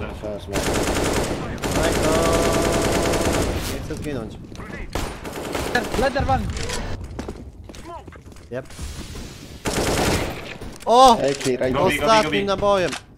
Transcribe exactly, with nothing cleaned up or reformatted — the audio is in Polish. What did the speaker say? No też nie. Majko! Nie chcę zginąć. Leder one! Yep. O! Eki, ostatnim nabojem!